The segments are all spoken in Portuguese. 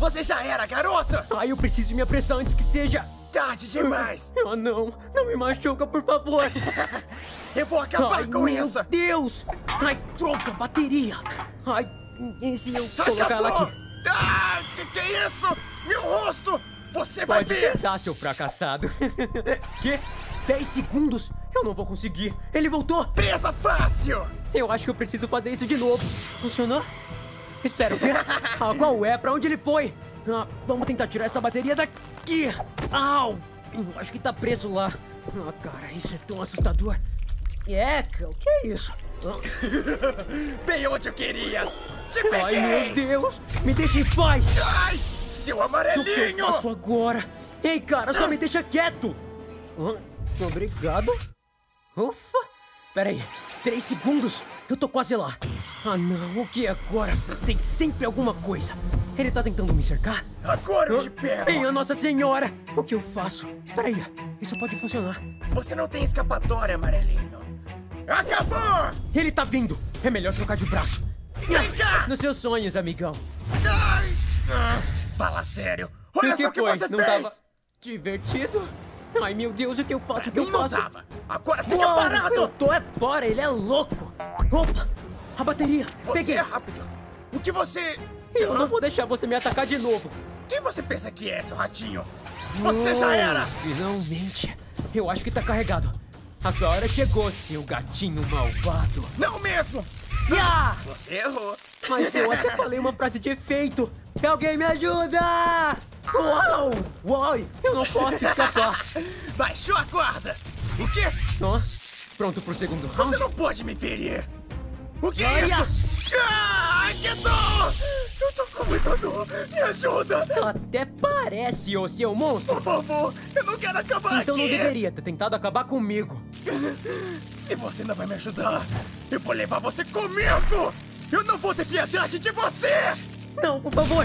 Você já era, garota! Ai, eu preciso me apressar antes que seja... tarde demais! Oh, não! Não me machuca, por favor! Eu vou acabar com isso! Meu Deus! Ai, troca, bateria! Ai, e se eu colocar ela aqui? Ah, que é isso? Meu rosto! Você vai ver! Pode tentar, seu fracassado! Quê? 10 segundos? Eu não vou conseguir! Ele voltou! Presa fácil! Eu acho que eu preciso fazer isso de novo! Funcionou? Espera, o quê? Ah, qual é? Pra onde ele foi? Ah, vamos tentar tirar essa bateria daqui! Au! Acho que tá preso lá! Ah, cara, isso é tão assustador! Eca, o que é isso? Bem onde eu queria! Te peguei! Ai, meu Deus! Me deixa em paz! Ai, seu amarelinho! O que eu faço agora? Ei, cara, só me deixa quieto! Ah, obrigado! Ufa! Peraí, 3 segundos! Eu tô quase lá! Ah, não, o que é agora? Tem sempre alguma coisa! Ele tá tentando me cercar? Agora eu te pego! Minha Nossa Senhora! O que eu faço? Espera aí, isso pode funcionar. Você não tem escapatória, amarelinho. Acabou! Ele tá vindo! É melhor trocar de braço. Vem cá! Nos seus sonhos, amigão. Ai, fala sério! Olha só o que você fez! Tava divertido? Ai, meu Deus, o que eu faço? Pra mim não dava. Agora fica parado! Eu tô é fora, ele é louco! Opa! A bateria! Peguei! É rápido! O que você... Eu não vou deixar você me atacar de novo. Quem você pensa que é, seu ratinho? Você já era! Finalmente. Eu acho que tá carregado. A sua hora chegou, seu gatinho malvado. Não mesmo! Yeah! Você errou. Mas eu até falei uma frase de efeito. Alguém me ajuda! Uau! Uau! Eu não posso escapar. Baixou a corda. O quê? Pronto pro segundo round? Você não pode me ferir. O que é isso? Ah, que dor! Eu tô com muita dor! Me ajuda! Até parece, ô seu monstro! Por favor, eu não quero acabar então aqui! Então não deveria ter tentado acabar comigo! Se você não vai me ajudar, eu vou levar você comigo! Eu não vou ter piedade de você! Não, por favor!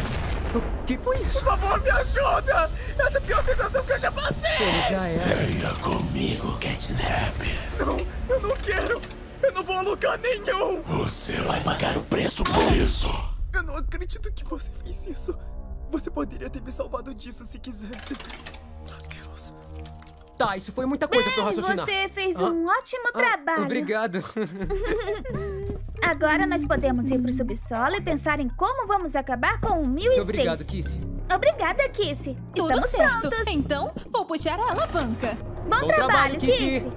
O que foi isso? Por favor, me ajuda! Essa é a pior sensação que eu já passei! Ele já era. Venha comigo, Catnap! Não, eu não quero! Eu não vou a lugar nenhum! Você vai pagar o preço por isso! Eu não acredito que você fez isso. Você poderia ter me salvado disso se quisesse. Meu Deus. Tá, isso foi muita coisa pra eu raciocinar. Você fez um ótimo trabalho. Obrigado. Agora nós podemos ir pro subsolo e pensar em como vamos acabar com 1006. Obrigado, Kissy. Obrigada, Kissy. Estamos prontos. Então, vou puxar a alavanca. Bom trabalho, Kissy.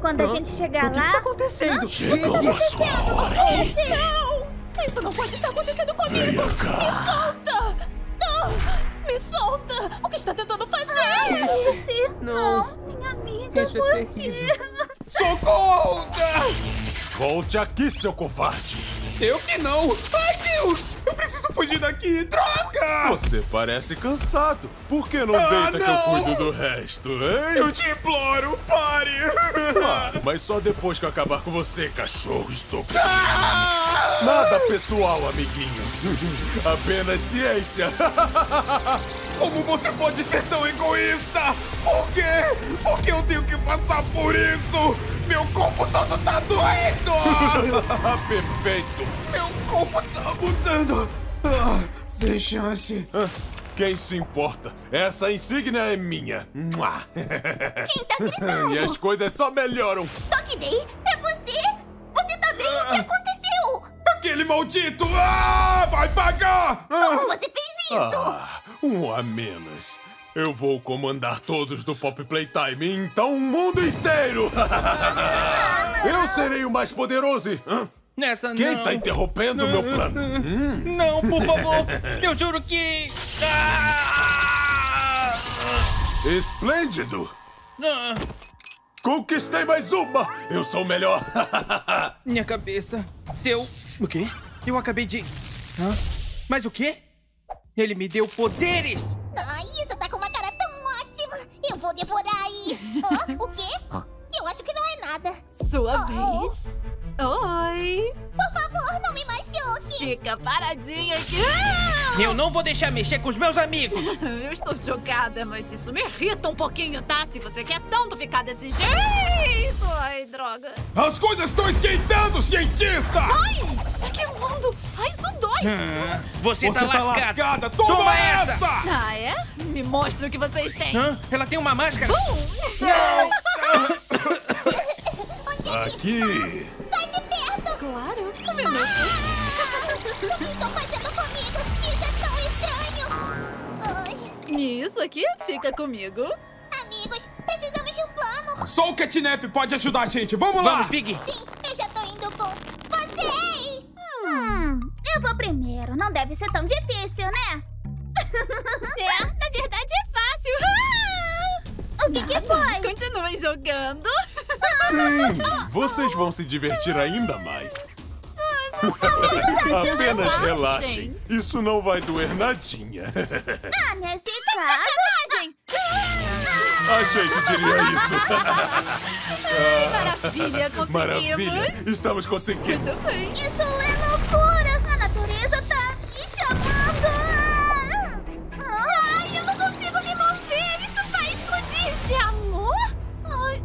Quando a gente chegar lá... O que tá acontecendo? Chegou a sua hora, Kissy. Isso não pode estar acontecendo comigo! Me solta! Não! Me solta! O que está tentando fazer? Kissy! Não, minha amiga, isso por quê? Socorro! Volte aqui, seu covarde! Eu que não! Ai, Deus! Eu preciso fugir daqui! Droga! Você parece cansado. Por que não deita que eu cuido do resto, hein? Eu te imploro, pare! Mas só depois que eu acabar com você, cachorro estúpido. Nada pessoal, amiguinho. Apenas ciência. Como você pode ser tão egoísta? Por quê? Por que eu tenho que passar por isso? Meu corpo todo tá doendo! Perfeito! Meu corpo tá mudando! Ah, sem chance! Quem se importa? Essa insígnia é minha! Quem tá gritando? E as coisas só melhoram! Dogday, é você? Você tá bem? O que aconteceu? Aquele maldito! Ah, vai pagar! Como você fez isso? Ah, um a menos. Eu vou comandar todos do Poppy Playtime, então o mundo inteiro! Eu serei o mais poderoso! Quem tá interrompendo o meu plano? Não, por favor! Eu juro que... Esplêndido! Conquistei mais uma! Eu sou o melhor! Minha cabeça... Seu... O quê? Eu acabei de... Mas o quê? Ele me deu poderes! Ai, isso tá com uma cara tão ótima! Eu vou devorar aí! O quê? Eu acho que não é nada! Sua vez! Oi! Por favor, não me machuque! Fica paradinha aqui! Eu não vou deixar mexer com os meus amigos! Eu estou chocada, mas isso me irrita um pouquinho, tá? Se você quer tanto ficar desse jeito! Ai, droga! As coisas estão esquentando, cientista! Ai, tá queimando! Ai, isso dói! Você tá lascada! Toma essa! Ah, é? Me mostra o que vocês têm. Ela tem uma máscara? Não! Onde é que está? Sai de perto! Claro! O meu Deus! O que estão fazendo comigo? Isso é tão estranho! E isso aqui fica comigo. Amigos, precisamos de um plano. Só o Catnap pode ajudar a gente. Vamos lá! Vamos, Piggy! Sim, eu já tô indo com vocês! Eu vou primeiro. Não deve ser tão difícil, né? É, na verdade é fácil. O que que foi? Continuem jogando. Vocês vão se divertir ainda mais. Apenas relaxem. Isso não vai doer nadinha. Ah, nesse caso... Achei que diria isso. Maravilha, conseguimos. Maravilha, estamos conseguindo. Muito bem. Isso é loucura. A natureza tá me chamando. Ai, eu não consigo me mover. Isso vai explodir. De amor?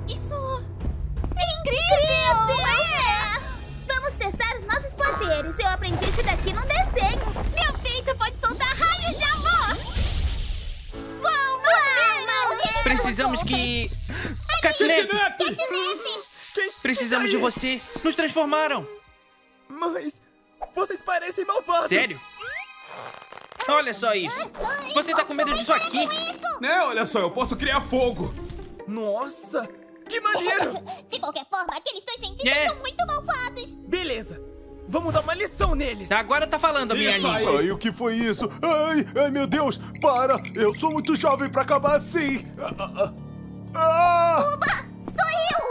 Isso é incrível. É. Vamos testar os nossos poderes. Eu aprendi isso daqui num desenho. Meu peito pode soltar raios de amor. Precisamos que... Catnap! Precisamos de você! Nos transformaram! Mas... vocês parecem malvados! Sério? Olha só isso! Você tá com medo disso aqui? Né? Olha só, eu posso criar fogo! Nossa! Que maneiro! De qualquer forma, aqueles dois cientistas são muito malvados! Beleza! Vamos dar uma lição neles! Agora tá falando, minha língua! Ai, o que foi isso? Ai, ai, meu Deus! Para! Eu sou muito jovem pra acabar assim! Uba! Sou eu!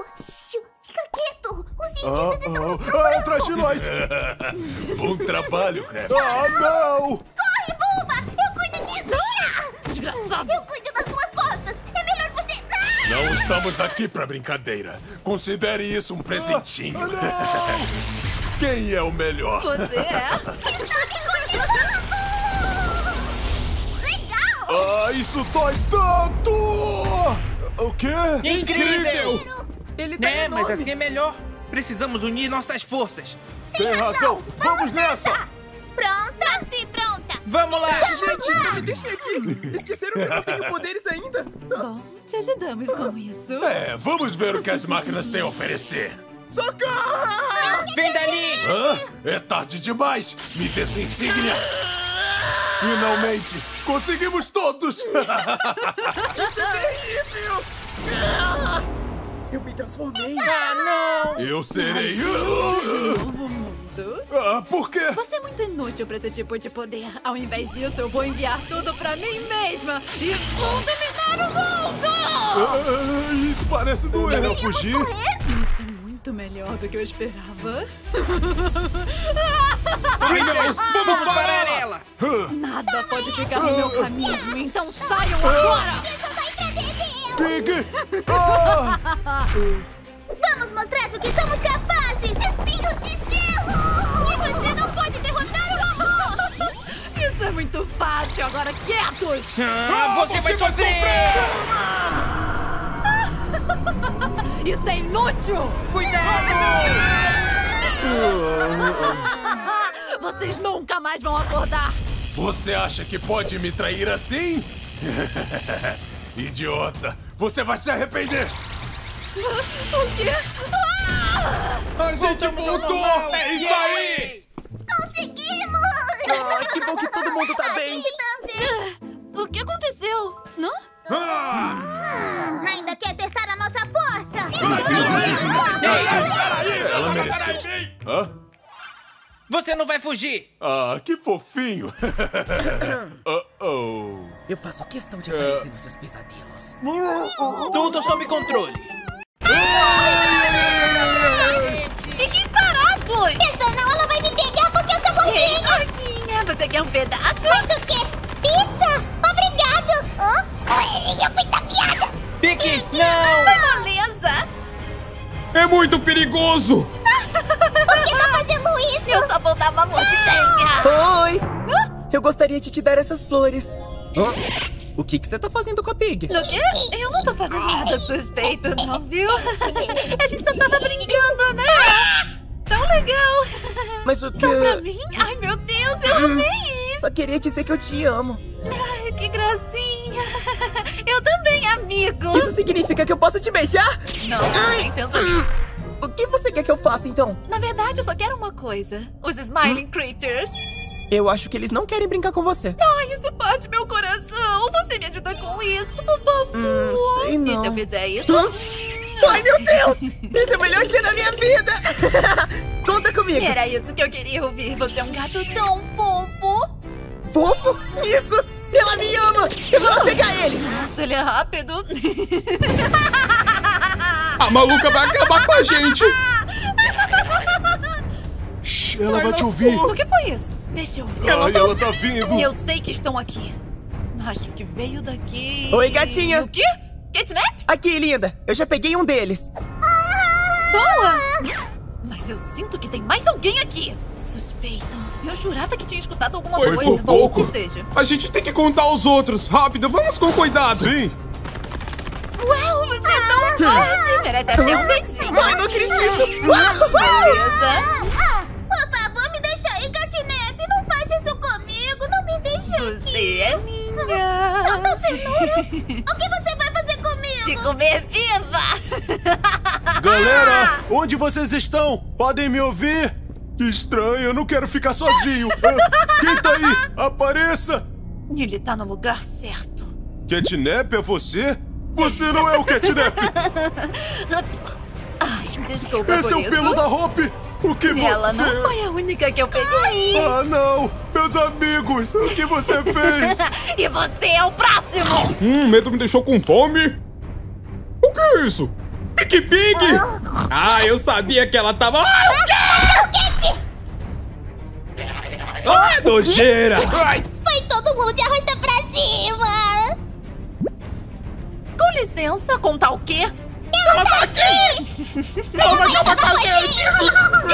Fica quieto! Os cientistas estão nos procurando! Atrás de nós! Bom trabalho, né? Não! Corre, Buba! Eu cuido disso! Desgraçado! Eu cuido das suas costas! É melhor você... Não estamos aqui pra brincadeira! Considere isso um presentinho! Não! Quem é o melhor? Você é? Legal! Ah, isso dói tanto! O quê? Incrível! Ele tá enorme. Mas assim é melhor. Precisamos unir nossas forças. Tem razão. Vamos nessa! Pronta? Nasci pronta! Vamos lá! Gente, me deixem aqui! Esqueceram que eu não tenho poderes ainda! Bom, te ajudamos com isso. É, vamos ver o que as máquinas têm a oferecer. Socorro! Vem dali! É tarde demais! Me dê sua insígnia! Finalmente! Conseguimos todos! Isso é terrível! Eu me transformei! Ah, não! Eu serei... Novo mundo? Por quê? Você é muito inútil pra esse tipo de poder. Ao invés disso, eu vou enviar tudo pra mim mesma! E vou dominar o mundo! Isso parece doer ao fugir! Isso é muito melhor do que eu esperava. Pringles, vamos parar ela! Nada pode ficar no meu caminho, então saiam agora! Piggy! Vamos mostrar do que somos capazes! Espinhos de gelo! E você não pode derrotar o robô! Isso é muito fácil, agora quietos! Você vai sofrer! Isso é inútil! Cuidado! Vocês nunca mais vão acordar! Você acha que pode me trair assim? Idiota! Você vai se arrepender! O quê? A gente voltou! É isso aí! Conseguimos! Que bom que todo mundo tá bem! A gente tá bem! O que aconteceu? Ainda quer testar a nossa força? Ela mereceu. Você não vai fugir! Ah, que fofinho! Eu faço questão de aparecer nos seus pesadelos. Tudo sob controle! Fiquem parados! Pessoal, ela vai me pegar porque eu sou gordinha! Ei, você quer um pedaço? Mas o quê? Pizza? Obrigado! Eu fui tapeada! Piggy, não! Beleza! É muito perigoso! Por que tá fazendo isso? Eu só voltava a mordidenha! Oi! Eu gostaria de te dar essas flores. O que você tá fazendo com a Piggy? O quê? Eu não tô fazendo nada suspeito, não, viu? A gente só tava brincando, né? Então legal. Mas o que... São pra mim? Ai, meu Deus, eu amei isso. Só queria dizer que eu te amo. Ai, que gracinha. Eu também, amigo. Isso significa que eu posso te beijar? Não, nem pensa nisso. O que você quer que eu faça, então? Na verdade, eu só quero uma coisa. Os Smiling Critters. Eu acho que eles não querem brincar com você. Ai, isso parte meu coração. Você me ajuda com isso, por favor. Sei não. E se eu fizer isso? Ai, meu Deus! Esse é o melhor dia da minha vida! Conta comigo! Era isso que eu queria ouvir. Você é um gato tão fofo! Fofo? Isso! Ela me ama! Eu vou lá pegar ele! Nossa, ele é rápido! A maluca vai acabar com a gente! Shhh, ela vai te ouvir! O que foi isso? Deixa eu ver. Ai, ela tá vindo! Eu sei que estão aqui. Acho que veio daqui... Oi, gatinha! O quê? Catnap? Aqui, linda. Eu já peguei um deles. Boa! Mas eu sinto que tem mais alguém aqui. Suspeito. Eu jurava que tinha escutado alguma coisa. Por pouco. Ou o que seja. A gente tem que contar aos outros. Rápido, vamos com cuidado. Sim. Uau, você é tão forte. Merece até um beijinho. Ai, não acredito. Beleza. Por favor, me deixa aí, Catnap. Não faz isso comigo. Não me deixa aqui. Você é minha. Solta cenouras. O que você vai fazer comigo? Te comer viva. Galera, onde vocês estão? Podem me ouvir? Que estranho, eu não quero ficar sozinho. Quem tá aí? Apareça! Ele tá no lugar certo. Catnap, é você? Você não é o Catnap! Ai, desculpa. Esse é o pelo da Hoppy! O que você... Ela não foi a única que eu peguei. Ah, não! Meus amigos, o que você fez? E você é o próximo! Medo me deixou com fome. O que é isso? Piggy, Piggy! Ah, eu sabia que ela tava... Ah, o quê? Ai, nojeira! Ai. Vai todo mundo de arrasta pra cima! Com licença, contar o quê? Ela tá aqui! Ela vai acabar com a gente!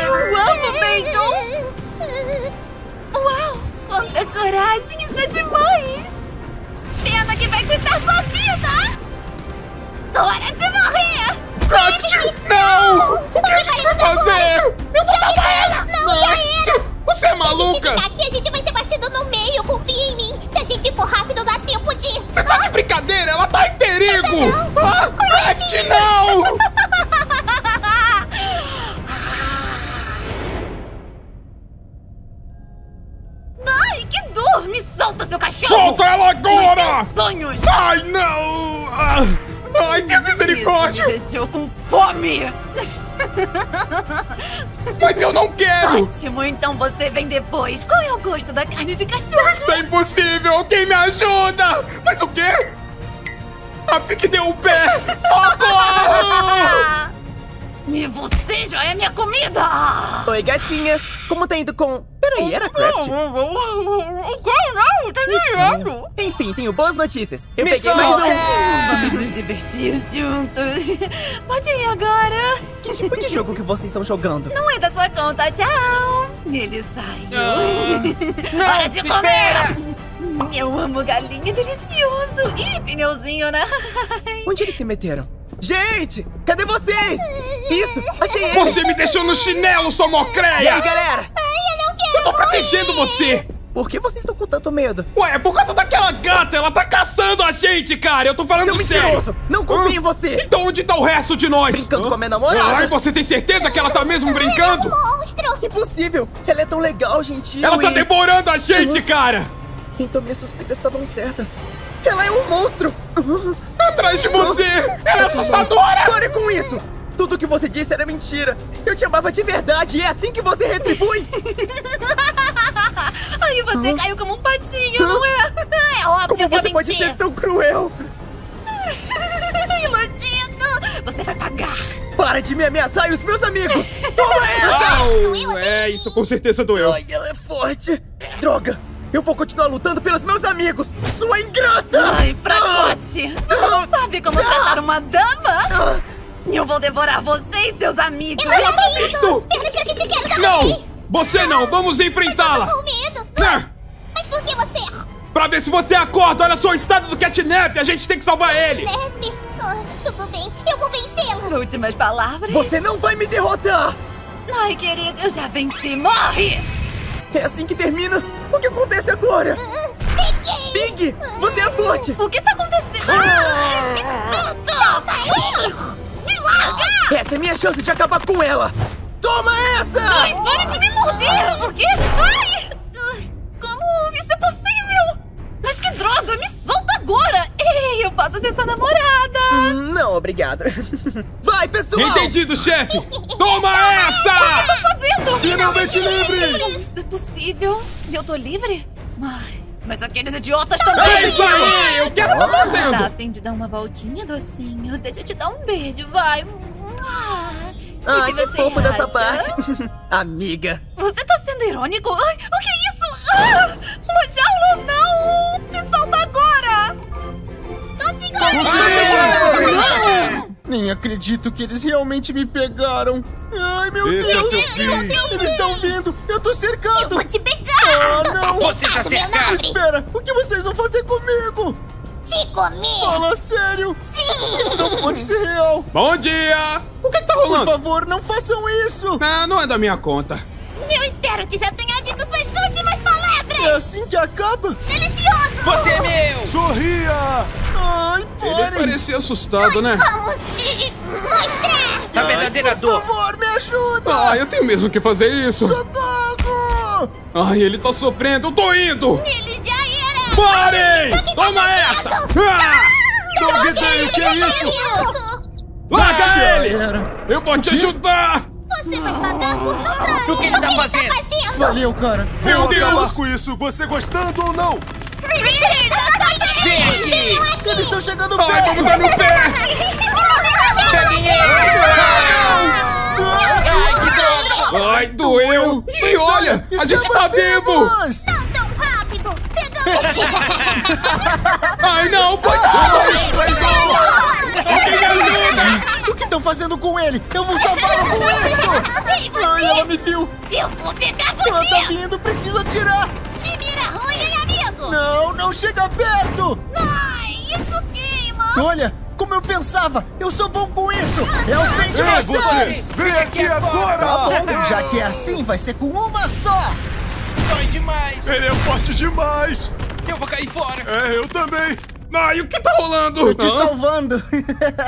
Eu amo, Bacon! Uau! Quanta coragem! Isso é demais! Pena que vai custar sua vida! Hora de morrer! Crafty! Não! O que a gente vai fazer? Eu vou salvar ela! Não, já era! Você é maluca! Se a gente ficar aqui, a gente vai ser partido no meio, confia em mim! Se a gente for rápido, dá tempo de... Você tá de brincadeira? Ela tá em perigo! Não. Ah, Crafty, não! Ai, que dor! Me solta, seu cachorro! Solta ela agora! Nos seus sonhos! Ai, não! Ah. Ai, que misericórdia! Me deixou com fome! Mas eu não quero! Ótimo, então você vem depois. Qual é o gosto da carne de cachorro? Isso é impossível! Alguém me ajuda! Mas o quê? A Piggy deu o pé! Socorro! E você já é minha comida! Oi, gatinha. Como tá indo com... Peraí, era Crafty? Não, tá ganhando. Enfim, tenho boas notícias. Eu peguei mais um. Vamos nos divertir juntos. Pode ir agora. Que tipo de jogo que vocês estão jogando? Não é da sua conta, tchau. Ele saiu. Hora de comer! Eu amo galinha, delicioso. E pneuzinho, né? Onde eles se meteram? Gente, cadê vocês? Isso, achei ele. Você me deixou no chinelo, sua mocreia! E aí, galera? Ai, eu não quero. Eu tô protegendo você. Por que vocês estão com tanto medo? Ué, é por causa daquela gata. Ela tá caçando a gente, cara. Eu tô falando sério. Não confio em você. Então onde tá o resto de nós? Brincando com a minha namorada. Ai, você tem certeza que ela tá mesmo brincando? Ela é um monstro. Impossível. Ela é tão legal, gentil. Ela tá devorando a gente, cara. Então minhas suspeitas estavam certas. Ela é um monstro! Atrás de você! Ela é assustadora! Pare com isso! Tudo que você disse era mentira! Eu te amava de verdade e é assim que você retribui! Aí você caiu como um patinho, não é? É óbvio que eu menti! Como você pode ser tão cruel? Iludido! Você vai pagar! Para de me ameaçar e os meus amigos! Toma essa! É, isso com certeza doeu! Ai, ela é forte! Droga! Eu vou continuar lutando pelos meus amigos! Sua ingrata! Ai, fracote! Você não sabe como tratar uma dama? Eu vou devorar você e seus amigos! Eu não acredito! Eu que te quero também! Não! Você não! Vamos enfrentá-la! Eu tô com medo! Mas por que você? Pra ver se você acorda! Olha só o estado do Catnap! A gente tem que salvar ele! Catnap! Tudo bem, eu vou vencê-lo! Últimas palavras? Você não vai me derrotar! Ai, querido, eu já venci. Morre! É assim que termina? O que acontece agora? Piggy! Você é forte! O que tá acontecendo? Me solta! Solta ele! Me larga! Essa é minha chance de acabar com ela! Toma essa! Ai, para de me morder! O quê? Ai! Como isso é possível? Mas que droga! Me solta agora! Ei, eu posso ser sua namorada! Não, obrigada. Vai, pessoal! Entendido, chefe! Toma essa! O que eu tô fazendo? Finalmente livre! Isso é possível? Eu tô livre? Ai, mas aqueles idiotas também! É isso aí! O que ela tá fazendo? Tá a fim de dar uma voltinha, docinho? Deixa eu te dar um beijo, vai! Ai, que fofo dessa parte. Amiga. Você tá sendo irônico? Ai, o que é isso? Ah, uma jaula, não! Me solta agora! Tô segurando! Nem acredito que eles realmente me pegaram. Ai, meu Deus! Eles estão vindo! Eu tô cercado! Eu vou te pegar! Ah, não! Você tá cercado! Espera! O que vocês vão fazer comigo? Se comer! Fala sério! Sim! Isso não pode ser real! Bom dia! O que tá rolando? Por favor, não façam isso! Ah, não é da minha conta. Eu espero que já tenha dito suas últimas palavras! É assim que acaba? Delicioso! Você é meu! Sorria! Ai, porra! Ele parecia assustado, né? Vamos te mostrar! A verdadeira dor! Por favor, me ajuda! Ah, eu tenho mesmo que fazer isso! Socorro! Ai, ele tá sofrendo! Eu tô indo! Ele já era! Parem! Toma essa! Dogday, o que é isso? Larga ele! Eu vou te ajudar! Você vai pagar por tudo isso! O que ele tá fazendo? Valeu, cara! Meu Deus! Com isso, você gostando ou não? Gente! Eles estão chegando perto! Ai, vamos dar no pé! Peguem ele! Ai, doeu! E olha, a gente tá vivo! Ai, não! O que estão fazendo com ele? Eu vou salvá-lo com isso! Ai, ela me viu! Eu vou pegar você! Ela tá vindo, preciso atirar! Que mira ruim, hein, amigo? Não, não chega perto! Ai, isso queima! Olha, como eu pensava, eu sou bom com isso! Eu venho de vocês! Vem aqui agora! Tá bom, já que é assim, vai ser com uma só! Demais. Ele é forte demais! Eu vou cair fora! É, eu também! Ai, o que tá rolando? Tô te salvando!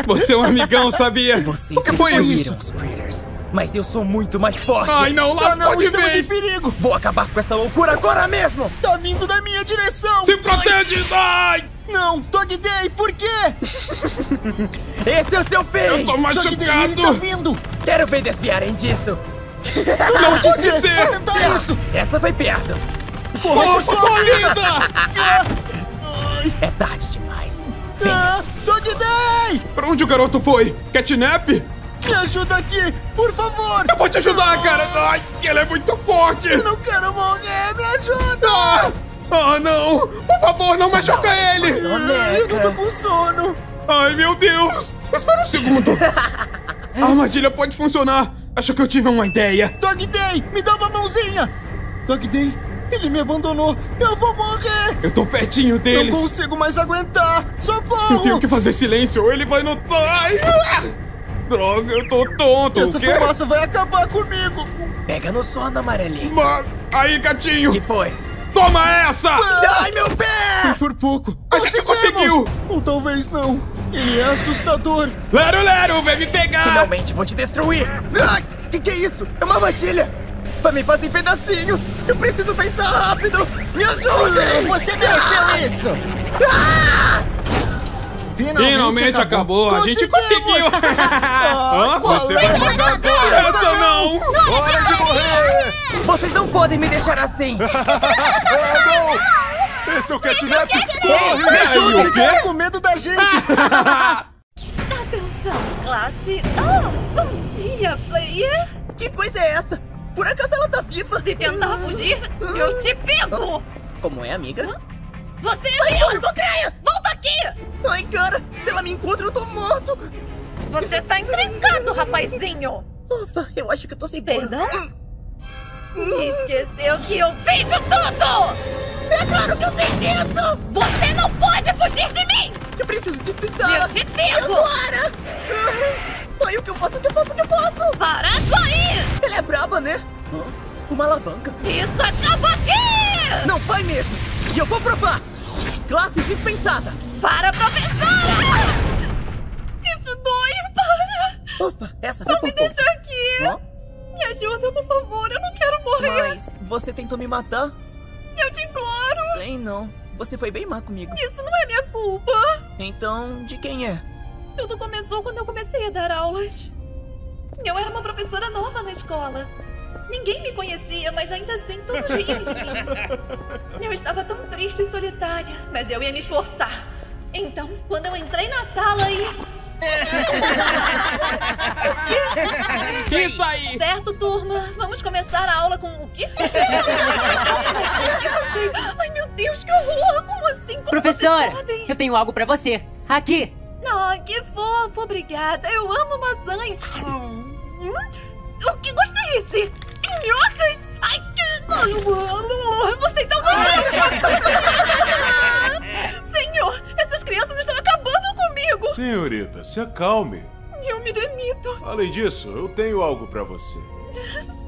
Você é um amigão, sabia? Vocês o que foi isso? Mas eu sou muito mais forte! Ai, não! Lá não, estamos em perigo! Vou acabar com essa loucura agora mesmo! Tá vindo na minha direção! Se protege! Ai! Não! Dogday, por quê? Esse é o seu fim! Eu tô machucado! Dogday, ele tá vindo! Quero ver desviarem disso! Não pode ser! Vou tentar isso! Essa foi perto! Força, linda! É tarde demais! Dogday! Pra onde o garoto foi? Catnap? Me ajuda aqui, por favor! Eu vou te ajudar, cara! Ai, ele é muito forte! Eu não quero morrer! Me ajuda! Ah, não! Por favor, não machuca ele! Eu não tô com sono! Ai, meu Deus! Espera um segundo! A armadilha pode funcionar! Acho que eu tive uma ideia. Dogday, me dá uma mãozinha. Dogday, ele me abandonou. Eu vou morrer. Eu tô pertinho deles. Não consigo mais aguentar. Socorro. Eu tenho que fazer silêncio ou ele vai notar. Droga, eu tô tonto. Essa fumaça vai acabar comigo. Pega no sono, amarelinho. Aí, gatinho. O que foi? Toma essa. Ai, meu pé. Foi por pouco. Acho que conseguiu. Ou talvez não. Ele é assustador! Lero, Lero, vai me pegar! Finalmente vou te destruir! Ah, que é isso? É uma armadilha! Vai me fazer em pedacinhos! Eu preciso pensar rápido! Me ajudem! Você me achou isso! Finalmente acabou! A gente conseguiu! Você vai pagar agora! Essa não! Hora de morrer! Vocês não podem me deixar assim! Esse é o Catnap! Corre! O quê? Com medo da gente! Atenção, classe! Oh, bom dia, player! Que coisa é essa? Por acaso ela tá viva? Se tentar fugir, eu te pego! Como é, amiga? Você é Bocreia! Volta aqui! Ai, cara! Se ela me encontra, eu tô morto! Você tá intrincado, rapazinho! Ufa, eu acho que eu tô sem perdão? Me esqueceu que eu vejo tudo! É claro que eu sei disso! Você não pode fugir de mim! Eu preciso despistar! Eu te pego! Agora! Ai, o que eu faço? O que eu faço? O que eu faço? Parado aí! Ela é braba, né? Hã? Uma alavanca. Isso acaba aqui! Não vai mesmo! E eu vou provar! Classe dispensada! Para, professora! Isso dói, para! Opa, essa foi me deixa aqui! Hã? Me ajuda, por favor, eu não quero morrer! Mas você tentou me matar? Eu te imploro! Sei não, você foi bem má comigo. Isso não é minha culpa! Então, de quem é? Tudo começou quando eu comecei a dar aulas. Eu era uma professora nova na escola. Ninguém me conhecia, mas ainda assim todos riam de mim. Eu estava tão triste e solitária, mas eu ia me esforçar. Então, quando eu entrei na sala e... O quê? Isso aí! Certo, turma, vamos começar a aula com o quê? Vocês... Ai, meu Deus, que horror! Como assim? Como professora, vocês podem? Eu tenho algo pra você. Aqui! Ah, oh, que fofo, obrigada. Eu amo maçãs. O que gosto é esse? Minhocas? Ai, que... Vocês são doidos! Senhor, essas crianças estão acabando comigo! Senhorita, se acalme. Eu me demito. Além disso, eu tenho algo pra você.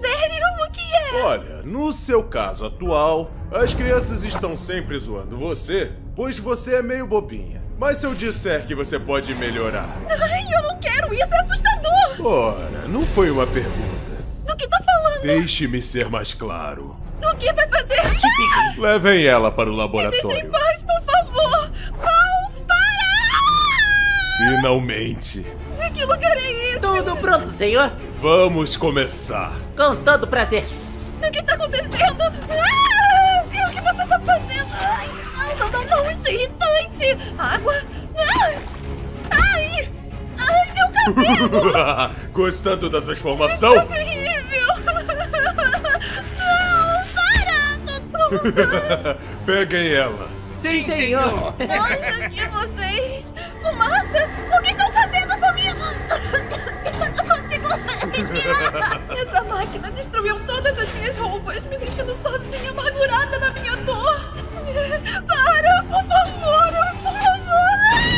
Sério? O que é? Olha, no seu caso atual, as crianças estão sempre zoando você, pois você é meio bobinha. Mas se eu disser que você pode melhorar... Ai, eu não quero isso, é assustador! Ora, não foi uma pergunta. Do que tá falando? Deixe-me ser mais claro. O que vai fazer? Ah! Levem ela para o laboratório. Me deixem em paz, por favor! Não, para! Finalmente! Que lugar é esse? Tudo pronto, senhor! Vamos começar! Com todo prazer! O que tá acontecendo? Ah! E o que você tá fazendo? Ai! Não, isso é irritante! Água! Ai! Ai, meu cabelo! Gostando da transformação? Isso é terrível! Não, para! Tô mudando! Peguem ela! Sim, senhor! Olha aqui vocês! Fumaça! O que estão fazendo comigo? Eu não consigo respirar! Essa máquina destruiu todas as minhas roupas, me deixando sozinha, amargurada na minha dor! Para, por favor, por favor!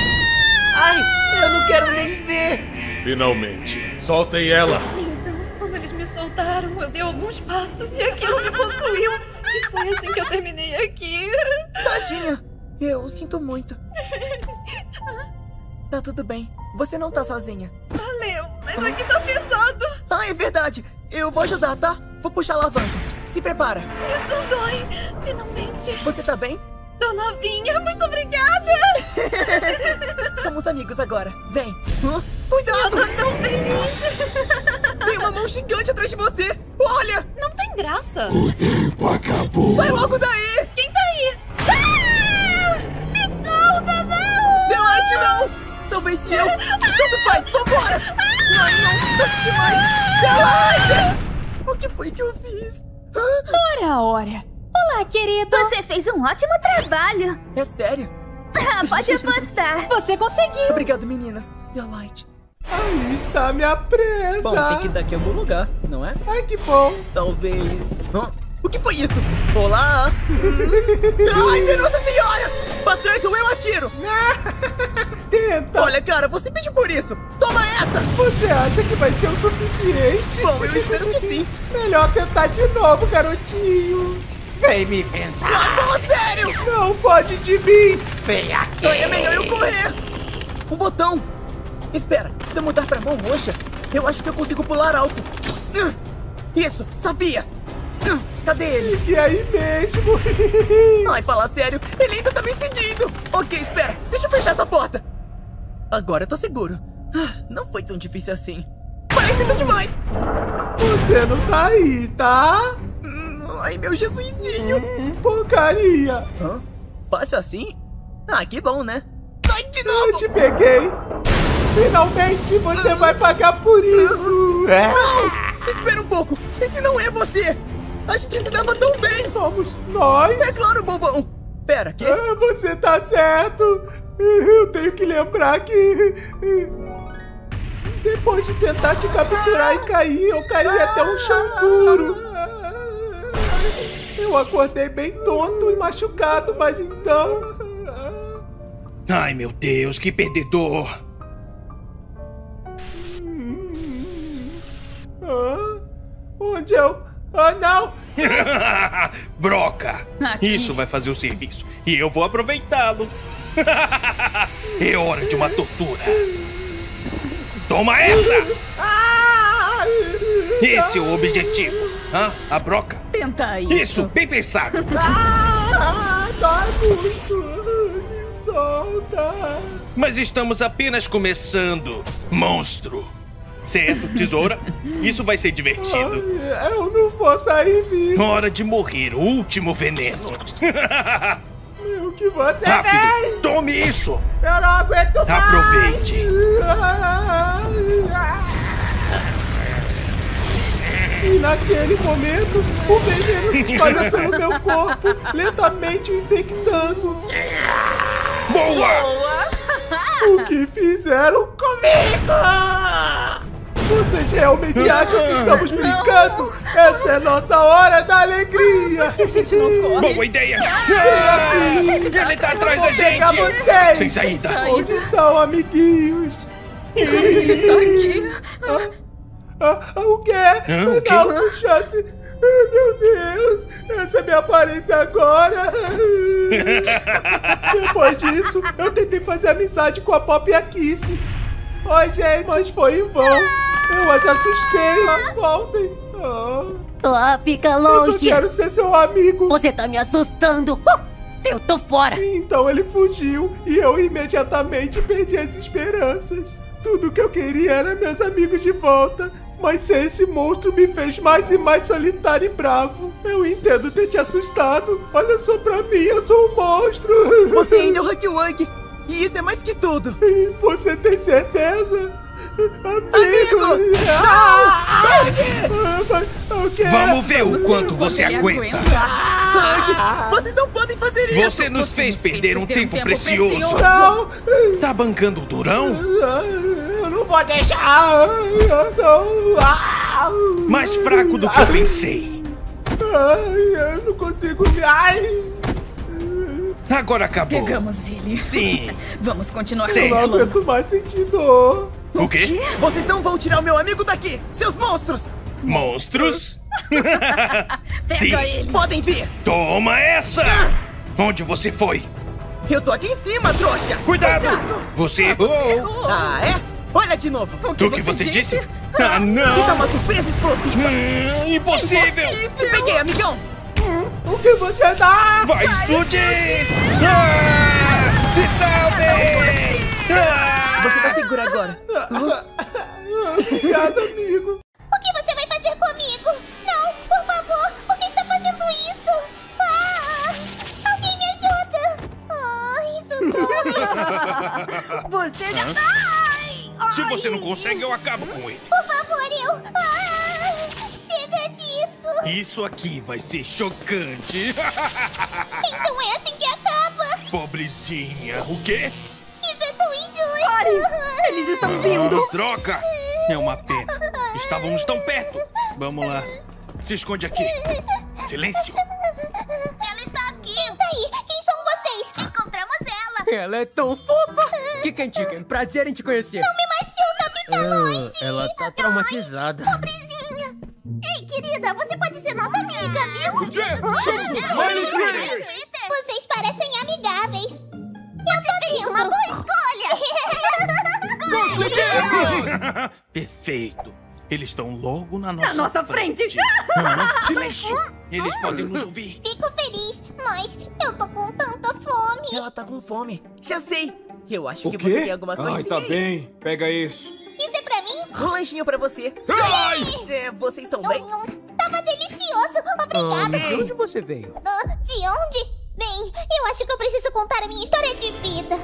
Ai, eu não quero nem ver! Finalmente, soltem ela! Então, quando eles me soltaram, eu dei alguns passos e aquilo me possuiu. E foi assim que eu terminei aqui. Tadinha, eu sinto muito. Tá tudo bem, você não tá sozinha. Valeu, mas aqui tá pesado. Ah, é verdade, eu vou ajudar, tá? Vou puxar a alavanca. Se prepara. Isso dói. Finalmente. Você tá bem? Tô novinha. Muito obrigada. Somos amigos agora. Vem. Hã? Cuidado. Eu tô tão feliz. Tem uma mão gigante atrás de você. Olha. Não tem graça. O tempo acabou. Sai logo daí. Quem tá aí? Ah! Me solta, não. Delante, não. Talvez se eu. Tanto faz. Vambora. Ai, não. Tanto demais. Delante. O que foi que eu fiz? Ora, ora. Olá, querido. Você fez um ótimo trabalho. É sério? Pode apostar. Você conseguiu. Obrigado, meninas. Delight. Aí está a minha presa. Bom, tem que ir daqui a algum lugar, não é? Ai, que bom. Talvez... Hã? O que foi isso? Olá. Ai, minha Nossa Senhora. Pra trás ou eu atiro. Tenta. Olha, cara, você pediu por isso. Toma essa. Você acha que vai ser o suficiente? Bom, eu espero que sim. Melhor tentar de novo, garotinho. Vem me enfrentar. Não, fala sério. Não pode de mim. Vem aqui. Então é melhor eu correr. Um botão. Espera, se eu mudar pra mão roxa, eu acho que eu consigo pular alto. Isso, sabia. Cadê ele? Fique aí mesmo. Ai, fala sério. Ele ainda tá me seguindo. Ok, espera. Deixa eu fechar essa porta. Agora eu tô seguro. Não foi tão difícil assim. Parece tão demais. Você não tá aí, tá? Ai, meu Jesuizinho. Porcaria. Hã? Fácil assim? Ah, que bom, né? Ai, de novo. Eu te peguei. Finalmente você vai pagar por isso. Não! Espera um pouco. Esse não é você. A gente se dava tão bem. Somos nós. É claro, bobão. Pera, que? Ah, você tá certo. Eu tenho que lembrar que... Depois de tentar te capturar e cair, eu caí até um chão duro. Eu acordei bem tonto e machucado, mas então... Ai, meu Deus, que perdedor. Broca! Aqui. Isso vai fazer o serviço. E eu vou aproveitá-lo. É hora de uma tortura. Toma essa! Esse é o objetivo. Hã? A broca? Tenta isso. Isso, bem pensado. Dói muito. Me solta. Mas estamos apenas começando, monstro. Certo, tesoura. Isso vai ser divertido. Ai, eu não vou sair vivo. Hora de morrer, o último veneno. O que você Rápido, fez? Tome isso. Eu não aguento mais. Aproveite. E naquele momento, o veneno se espalha pelo meu corpo, lentamente infectando. Boa! O que fizeram comigo? Vocês realmente acham que estamos brincando? Não. Essa é a nossa hora da alegria! Por que a gente não corre? Boa ideia! Ele tá atrás da gente! Vocês. Sem saída! Onde estão, amiguinhos? Ele está aqui! O quê? Não, chance! Meu Deus! Essa é minha aparência agora! Depois disso, eu tentei fazer amizade com a Poppy e a Kissy. Oi, gente, mas foi em vão! Eu as assustei, mas voltem. Fica longe. Eu só quero ser seu amigo. Você tá me assustando. Eu tô fora. Então ele fugiu e eu imediatamente perdi as esperanças. Tudo que eu queria era meus amigos de volta. Mas ser esse monstro me fez mais e mais solitário e bravo. Eu entendo ter te assustado. Olha só pra mim, eu sou um monstro. Você ainda é o HUGGY WUGGY. E isso é mais que tudo. Você tem certeza? Amigos! Não! Okay. Vamos ver o quanto você aguenta! Vocês não podem fazer isso! Você nos fez perder um tempo precioso! Não. Tá bancando o durão? Eu não vou deixar! Mais fraco do que eu pensei! Eu não consigo! Agora acabou! Pegamos ele! Sim! Vamos continuar com o não aguento mais sentir dor! O quê? Vocês não vão tirar o meu amigo daqui! Seus monstros! Monstros? Pega ele! Podem vir! Toma essa! Onde você foi? Eu tô aqui em cima, trouxa! Cuidado! Você errou! Ah, é? Olha de novo! O que você disse? Ah, não! Que tá uma surpresa explosiva! Impossível! Te peguei, amigão! O que você dá? Vai explodir! Ah, se salve! Você vai segurar agora. Obrigado, amigo. O que você vai fazer comigo? Não, por favor, por que está fazendo isso? Alguém me ajuda. Isso dói. Você já... Se você não consegue, eu acabo com ele. Por favor, eu... Chega disso. Isso aqui vai ser chocante. Então é assim que acaba. Pobrezinha. O quê? Eles estão vindo! Troca! É uma pena. Estávamos tão perto. Vamos lá. Se esconde aqui. Silêncio. Ela está aqui. E daí? Quem são vocês? Encontramos ela. Ela é tão fofa. Chicken. Prazer em te conhecer. Não me machuca, fica longe. Ela tá traumatizada. Ai, pobrezinha. Ei, querida, você pode ser nossa amiga, viu? O quê? Vocês parecem amigáveis. Eu tenho uma boa escolha! Perfeito! Eles estão logo na nossa frente! Silêncio! Eles podem nos ouvir! Fico feliz, mas eu tô com tanta fome! Ela tá com fome! Já sei! Eu acho que você tem alguma coisa. Ai, tá bem! Pega isso! Isso é pra mim? Um lanchinho pra você! Ai! Vocês estão bem? Tava delicioso! Obrigada! De onde você veio? De onde? Bem, eu acho que eu preciso contar a minha história de vida.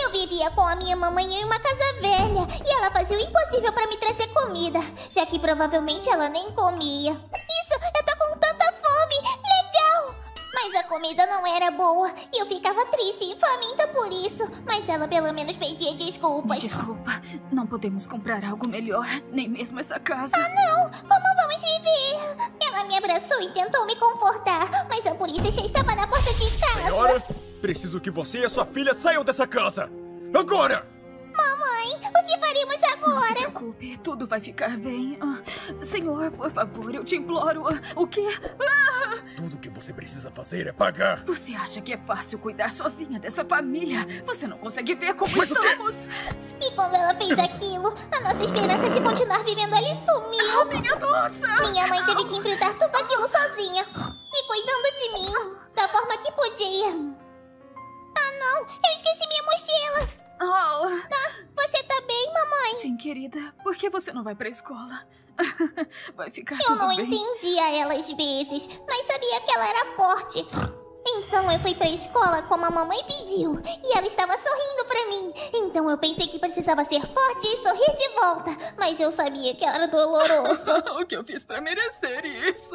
Eu vivia com a minha mamãe em uma casa velha e ela fazia o impossível para me trazer comida, já que provavelmente ela nem comia. Isso, eu tô com tanta fome! Legal! Mas a comida não era boa e eu ficava triste e faminta por isso, mas ela pelo menos pedia desculpas. Desculpa, não podemos comprar algo melhor, nem mesmo essa casa. Ah, não! Como vamos viver? Ela me abraçou e tentou me confortar, mas a polícia já estava na porta de casa. Senhora, preciso que você e a sua filha saiam dessa casa! Agora! Mamãe, o que faremos agora? Não se preocupe, tudo vai ficar bem. Senhor, por favor, eu te imploro. O quê? Tudo o que você precisa fazer é pagar. Você acha que é fácil cuidar sozinha dessa família? Você não consegue ver como estamos? E quando ela fez aquilo, a nossa esperança de continuar vivendo ali sumiu. Minha nossa! Minha mãe teve que enfrentar tudo aquilo sozinha. E cuidando de mim, da forma que podia. Ah não, eu esqueci minha mochila. Ah, você tá bem, mamãe? Sim, querida. Por que você não vai pra escola? Vai ficar tudo bem. Eu não entendia ela às vezes, mas sabia que ela era forte. Então eu fui pra escola como a mamãe pediu, e ela estava sorrindo pra mim. Então eu pensei que precisava ser forte e sorrir de volta, mas eu sabia que era doloroso. O que eu fiz pra merecer isso?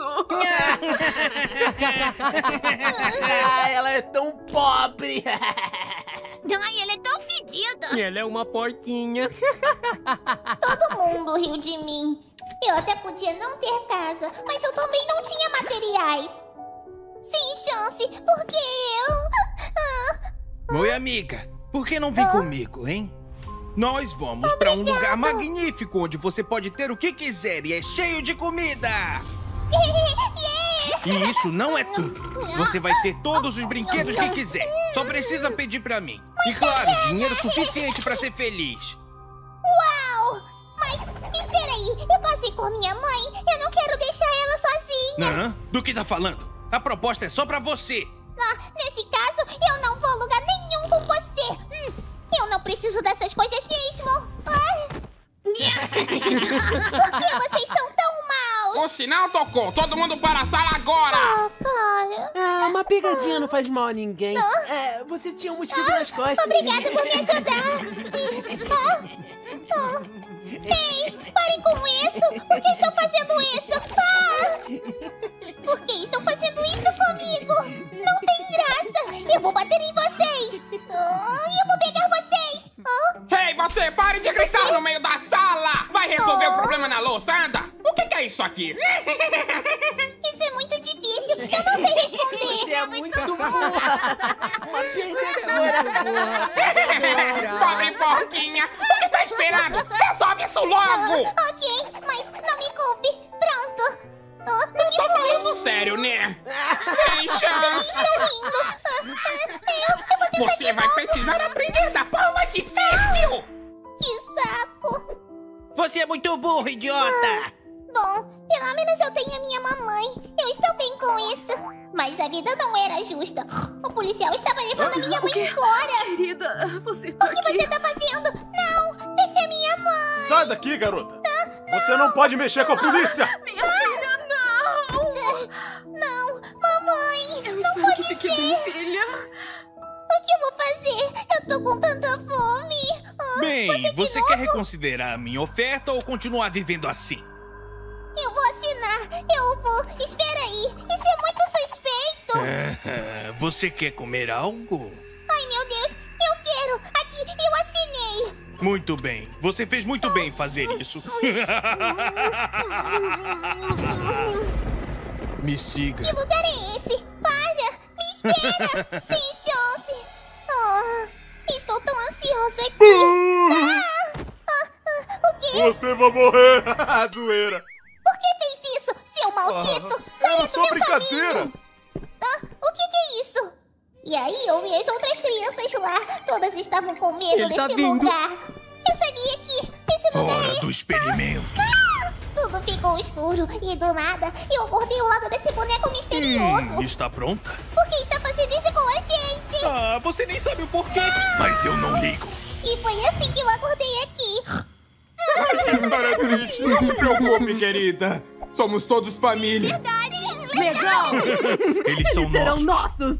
Ela é tão pobre. Ai, ela é tão fedida. Ela é uma porquinha. Todo mundo riu de mim. Eu até podia não ter casa, mas eu também não tinha materiais. Sem chance, porque eu... Oi, amiga. Por que não vem comigo, hein? Nós vamos para um lugar magnífico, onde você pode ter o que quiser e é cheio de comida. E isso não é tudo. Você vai ter todos os brinquedos que quiser. Só precisa pedir pra mim. E claro, dinheiro suficiente pra ser feliz. Uau! Mas, espera aí. Eu passei por minha mãe. Eu não quero deixar ela sozinha. Do que tá falando? A proposta é só pra você. Nesse caso, eu não vou a lugar nenhum com você. Eu não preciso dessas coisas mesmo. Por que vocês são tão... O sinal tocou! Todo mundo para a sala agora! Para. Ah, uma pegadinha não faz mal a ninguém. É, você tinha um mosquito nas costas. Obrigada por me ajudar! Ei, parem com isso! Por que estão fazendo isso? Por que estão fazendo isso comigo? Não tem graça! Eu vou bater em vocês! Eu vou pegar vocês! Ei, você! Pare de gritar no meio da sala! Vai resolver o problema na louça, anda! O que é isso aqui? Isso é muito difícil, eu não sei responder. Você é muito boa. Uma perdedora. Pobre porquinha, o que tá esperando? Resolve isso logo. Ok, mas não me culpe. Pronto. Eu tô falando sério, né? Sem chance. Eu você vai precisar aprender da forma difícil. Que saco. Você é muito burro, idiota. Bom, pelo menos eu tenho a minha mamãe. Eu estou bem com isso. Mas a vida não era justa. O policial estava levando a minha mãe embora. Querida, você tá aqui. O que você tá fazendo? Não, deixa a minha mãe. Sai daqui, garota. Não. Você não pode mexer com a polícia. Minha filha, não. Não, mamãe. Eu não pode ser. Filha. O que eu vou fazer? Eu tô com tanta fome. Bem, você quer reconsiderar a minha oferta ou continuar vivendo assim? Eu vou assinar, eu vou... Espera aí, isso é muito suspeito. Você quer comer algo? Ai, meu Deus, eu quero. Aqui, eu assinei. Muito bem, você fez muito bem em fazer isso. Me siga. Que lugar é esse? Para, me espera. Sem chance. Estou tão ansiosa aqui. O quê? Você vai morrer. Zoeira. Por que fez isso, seu maldito? Era só brincadeira! O que é isso? E aí eu vi as outras crianças lá. Todas estavam com medo desse lugar. Eu sabia que esse lugar é... Hora do experimento. Tudo ficou escuro e do nada eu acordei ao lado desse boneco misterioso. Está pronta? Por que está fazendo isso com a gente? Ah, você nem sabe o porquê. Mas eu não ligo. E foi assim que eu acordei aqui. Que história triste. Não se preocupe, querida. Somos todos família. Verdade. Legal. Eles são nossos.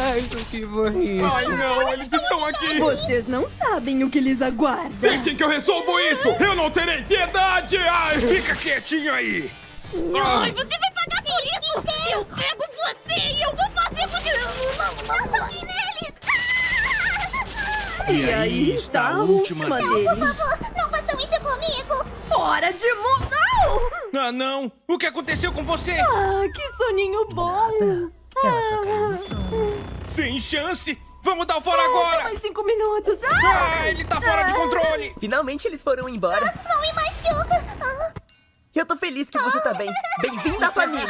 Ai, do que vou rir. Ai, não. Eles estão aqui. Vocês não sabem o que lhes aguarda. Deixem que eu resolvo isso. Eu não terei piedade. Ai, fica quietinho aí. Ai, você vai pagar por isso. Eu pego você e eu vou fazer você... E aí está a última dele. Não, por favor, não façam isso comigo. Hora de mudar. Ah, não. O que aconteceu com você? Ah, que soninho bom. Ela só caiu no sono. Sem chance. Vamos dar o fora agora. Mais 5 minutos. Ele tá fora de controle. Finalmente eles foram embora. Não me machuca. Eu tô feliz que você tá bem. Bem-vinda à família.